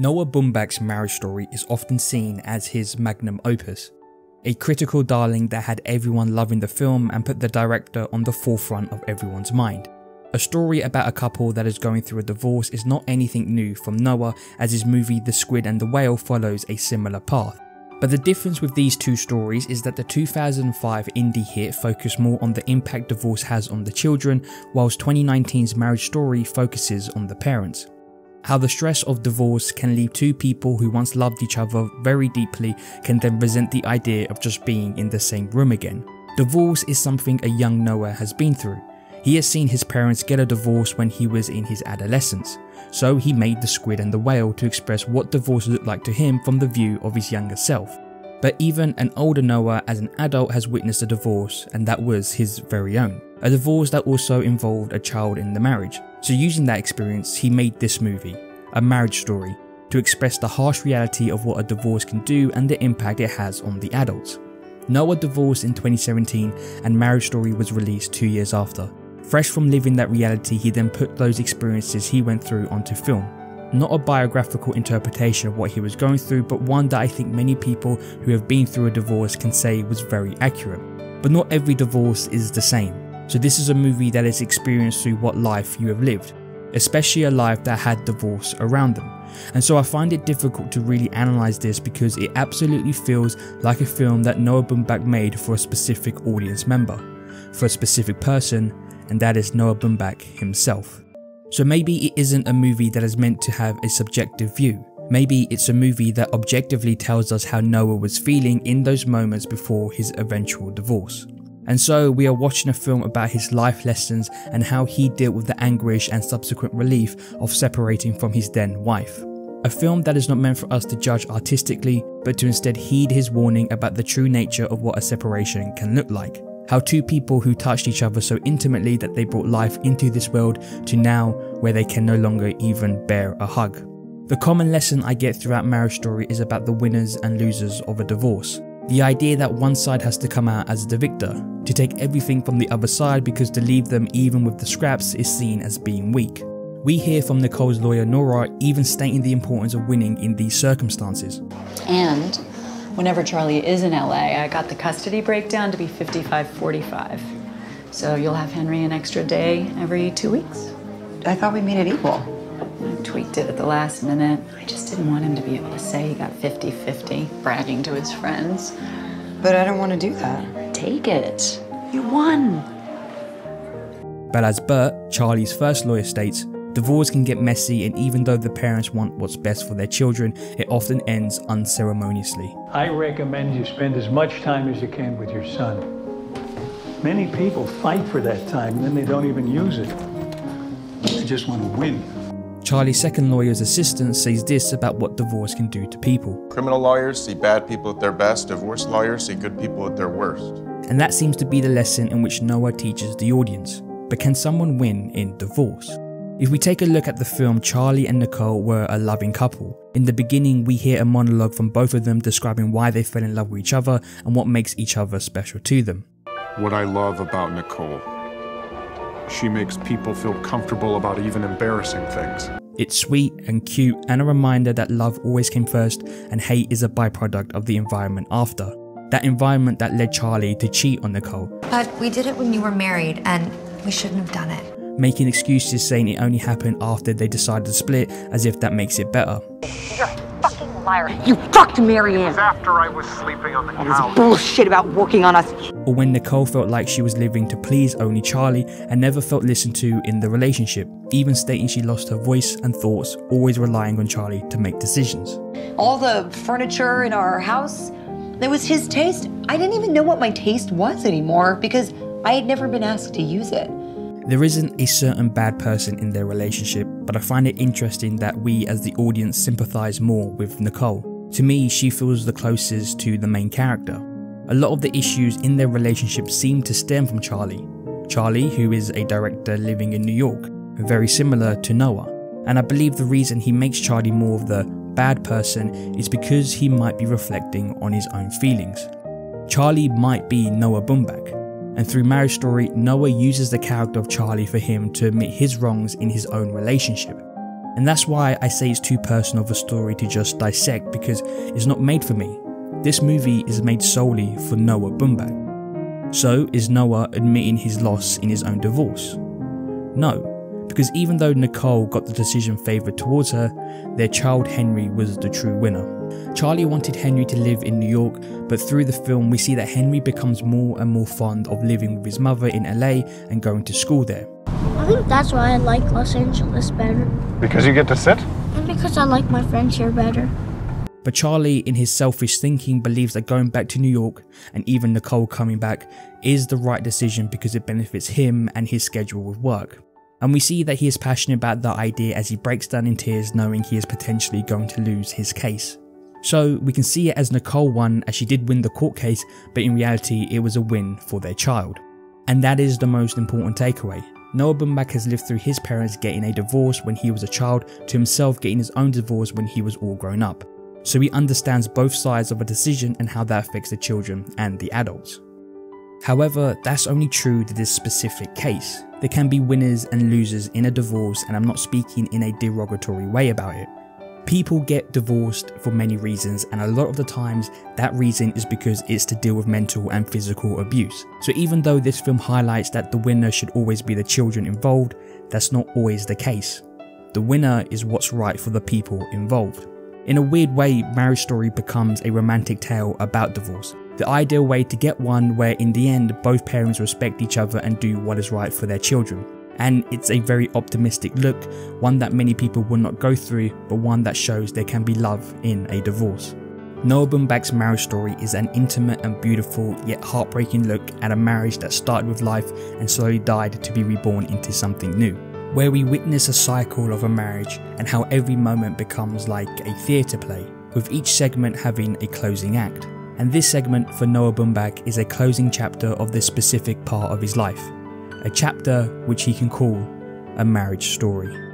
Noah Baumbach's Marriage Story is often seen as his magnum opus, a critical darling that had everyone loving the film and put the director on the forefront of everyone's mind. A story about a couple that is going through a divorce is not anything new from Noah, as his movie The Squid and the Whale follows a similar path. But the difference with these two stories is that the 2005 indie hit focused more on the impact divorce has on the children, whilst 2019's Marriage Story focuses on the parents. How the stress of divorce can leave two people who once loved each other very deeply can then resent the idea of just being in the same room again. Divorce is something a young Noah has been through. He has seen his parents get a divorce when he was in his adolescence, so he made The Squid and the Whale to express what divorce looked like to him from the view of his younger self. But even an older Noah as an adult has witnessed a divorce, and that was his very own. A divorce that also involved a child in the marriage. So using that experience, he made this movie, A Marriage Story, to express the harsh reality of what a divorce can do and the impact it has on the adults. Noah divorced in 2017 and Marriage Story was released 2 years after. Fresh from living that reality, he then put those experiences he went through onto film. Not a biographical interpretation of what he was going through, but one that I think many people who have been through a divorce can say was very accurate. But not every divorce is the same. So this is a movie that is experienced through what life you have lived, especially a life that had divorce around them. And so I find it difficult to really analyse this because it absolutely feels like a film that Noah Baumbach made for a specific audience member, for a specific person, and that is Noah Baumbach himself. So maybe it isn't a movie that is meant to have a subjective view. Maybe it's a movie that objectively tells us how Noah was feeling in those moments before his eventual divorce. And so we are watching a film about his life lessons and how he dealt with the anguish and subsequent relief of separating from his then wife. A film that is not meant for us to judge artistically, but to instead heed his warning about the true nature of what a separation can look like. How two people who touched each other so intimately that they brought life into this world to now where they can no longer even bear a hug. The common lesson I get throughout Marriage Story is about the winners and losers of a divorce. The idea that one side has to come out as the victor, to take everything from the other side because to leave them even with the scraps is seen as being weak. We hear from Nicole's lawyer Nora even stating the importance of winning in these circumstances. And whenever Charlie is in LA, I got the custody breakdown to be 55-45. So you'll have Henry an extra day every 2 weeks. I thought we made it equal. I tweaked it at the last minute. I just didn't want him to be able to say he got 50-50, bragging to his friends. But I don't want to do that. Take it. You won. But as Bert, Charlie's first lawyer, states, divorce can get messy, and even though the parents want what's best for their children, it often ends unceremoniously. I recommend you spend as much time as you can with your son. Many people fight for that time, and then they don't even use it. They just want to win. Charlie's second lawyer's assistant says this about what divorce can do to people. Criminal lawyers see bad people at their best, divorce lawyers see good people at their worst. And that seems to be the lesson in which Noah teaches the audience. But can someone win in divorce? If we take a look at the film, Charlie and Nicole were a loving couple. In the beginning, we hear a monologue from both of them describing why they fell in love with each other and what makes each other special to them. What I love about Nicole, she makes people feel comfortable about even embarrassing things. It's sweet and cute and a reminder that love always came first and hate is a byproduct of the environment after. That environment that led Charlie to cheat on Nicole. But we did it when you were married and we shouldn't have done it. Making excuses saying it only happened after they decided to split as if that makes it better. You're a fucking liar. You fucked Marianne. It was after I was sleeping on the couch. All this bullshit about working on us. Or when Nicole felt like she was living to please only Charlie and never felt listened to in the relationship, even stating she lost her voice and thoughts, always relying on Charlie to make decisions. All the furniture in our house, that was his taste. I didn't even know what my taste was anymore because I had never been asked to use it. There isn't a certain bad person in their relationship, but I find it interesting that we as the audience sympathise more with Nicole. To me, she feels the closest to the main character. A lot of the issues in their relationship seem to stem from Charlie. Charlie, who is a director living in New York, very similar to Noah. And I believe the reason he makes Charlie more of the bad person is because he might be reflecting on his own feelings. Charlie might be Noah Baumbach. And through Marriage Story, Noah uses the character of Charlie for him to admit his wrongs in his own relationship. And that's why I say it's too personal of a story to just dissect, because it's not made for me. This movie is made solely for Noah Baumbach. So is Noah admitting his loss in his own divorce? No, because even though Nicole got the decision favoured towards her, their child Henry was the true winner. Charlie wanted Henry to live in New York, but through the film we see that Henry becomes more and more fond of living with his mother in LA and going to school there. I think that's why I like Los Angeles better. Because you get to sit? And because I like my friends here better. But Charlie, in his selfish thinking, believes that going back to New York, and even Nicole coming back, is the right decision because it benefits him and his schedule with work. And we see that he is passionate about that idea as he breaks down in tears knowing he is potentially going to lose his case. So we can see it as Nicole won, as she did win the court case, but in reality it was a win for their child. And that is the most important takeaway. Noah Baumbach has lived through his parents getting a divorce when he was a child to himself getting his own divorce when he was all grown up. So he understands both sides of a decision and how that affects the children and the adults. However, that's only true to this specific case. There can be winners and losers in a divorce, and I'm not speaking in a derogatory way about it. People get divorced for many reasons, and a lot of the times that reason is because it's to deal with mental and physical abuse. So even though this film highlights that the winner should always be the children involved, that's not always the case. The winner is what's right for the people involved. In a weird way, Marriage Story becomes a romantic tale about divorce. The ideal way to get one where in the end both parents respect each other and do what is right for their children. And it's a very optimistic look, one that many people will not go through, but one that shows there can be love in a divorce. Noah Baumbach's Marriage Story is an intimate and beautiful yet heartbreaking look at a marriage that started with life and slowly died to be reborn into something new, where we witness a cycle of a marriage and how every moment becomes like a theatre play, with each segment having a closing act. And this segment for Noah Baumbach is a closing chapter of this specific part of his life. A chapter which he can call a marriage story.